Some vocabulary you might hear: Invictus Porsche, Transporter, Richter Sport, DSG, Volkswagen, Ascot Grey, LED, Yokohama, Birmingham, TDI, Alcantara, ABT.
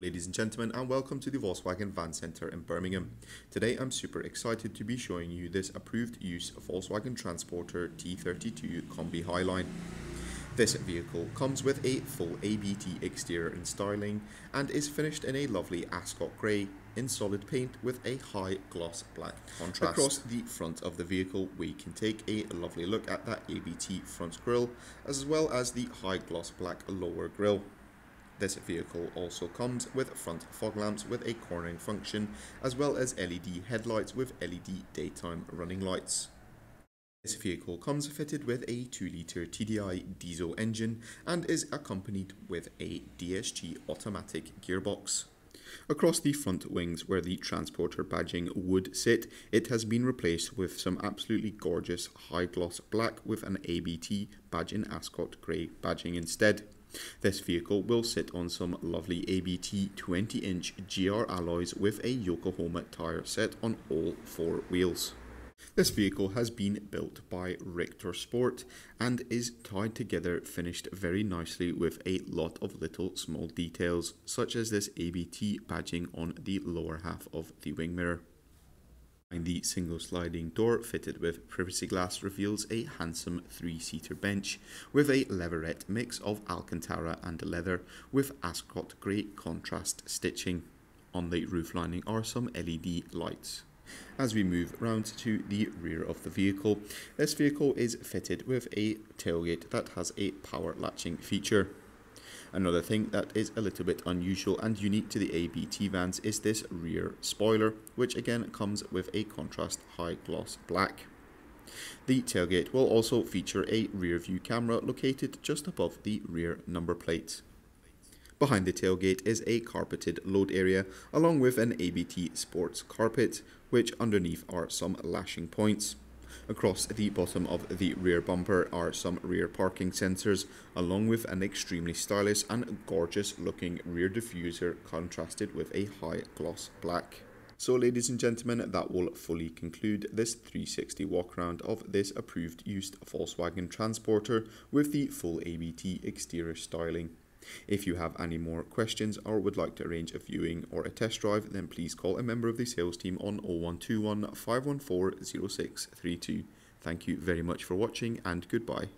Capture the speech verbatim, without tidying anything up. Ladies and gentlemen, and welcome to the Volkswagen Van Centre in Birmingham. Today I'm super excited to be showing you this approved use Volkswagen Transporter T thirty-two Combi Highline. This vehicle comes with a full A B T exterior and styling and is finished in a lovely Ascot Grey in solid paint with a high gloss black contrast. Across the front of the vehicle we can take a lovely look at that A B T front grille as well as the high gloss black lower grille. This vehicle also comes with front fog lamps with a cornering function as well as L E D headlights with L E D daytime running lights. This vehicle comes fitted with a two litre T D I diesel engine and is accompanied with a D S G automatic gearbox. Across the front wings where the transporter badging would sit, it has been replaced with some absolutely gorgeous high gloss black with an A B T badge in Ascot Grey badging instead. This vehicle will sit on some lovely A B T twenty inch G R alloys with a Yokohama tyre set on all four wheels. This vehicle has been built by Richter Sport and is tied together, finished very nicely with a lot of little small details such as this A B T badging on the lower half of the wing mirror. And the single sliding door fitted with privacy glass reveals a handsome three-seater bench with a leatherette mix of Alcantara and leather with Ascot Grey contrast stitching. On the roof lining are some L E D lights. As we move round to the rear of the vehicle, this vehicle is fitted with a tailgate that has a power latching feature. Another thing that is a little bit unusual and unique to the A B T vans is this rear spoiler, which again comes with a contrast high gloss black. The tailgate will also feature a rear view camera located just above the rear number plate. Behind the tailgate is a carpeted load area along with an A B T sports carpet, which underneath are some lashing points. Across the bottom of the rear bumper are some rear parking sensors along with an extremely stylish and gorgeous looking rear diffuser contrasted with a high gloss black. So ladies and gentlemen, that will fully conclude this three sixty walk around of this approved used Volkswagen Transporter with the full A B T exterior styling. If you have any more questions or would like to arrange a viewing or a test drive, then please call a member of the sales team on oh one two one, five one four, oh six three two. Thank you very much for watching and goodbye.